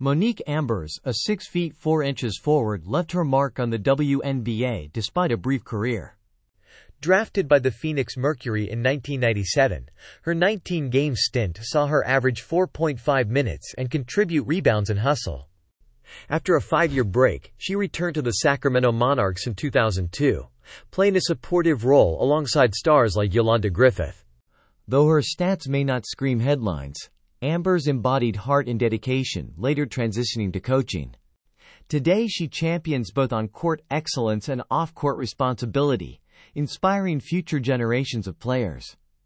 Monique Ambers, a 6 feet 4 inches forward, left her mark on the WNBA despite a brief career. Drafted by the Phoenix Mercury in 1997, her 19-game stint saw her average 4.5 minutes and contribute rebounds and hustle. After a 5-year break, she returned to the Sacramento Monarchs in 2002, playing a supportive role alongside stars like Yolanda Griffith. Though her stats may not scream headlines, Ambers embodied heart and dedication, later transitioning to coaching. Today she champions both on-court excellence and off-court responsibility, inspiring future generations of players.